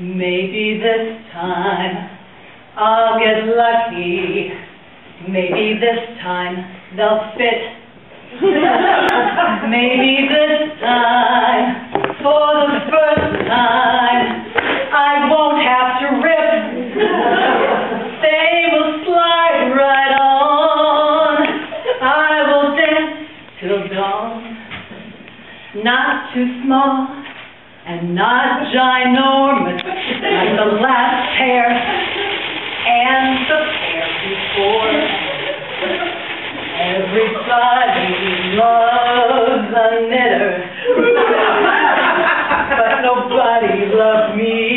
Maybe this time I'll get lucky. Maybe this time they'll fit. Maybe this time, for the first time, I won't have to rip. They will slide right on. I will dance till dawn. Not too small and not ginormous, like the last pair and the pair before. Everybody loves a knitter, but nobody loves me.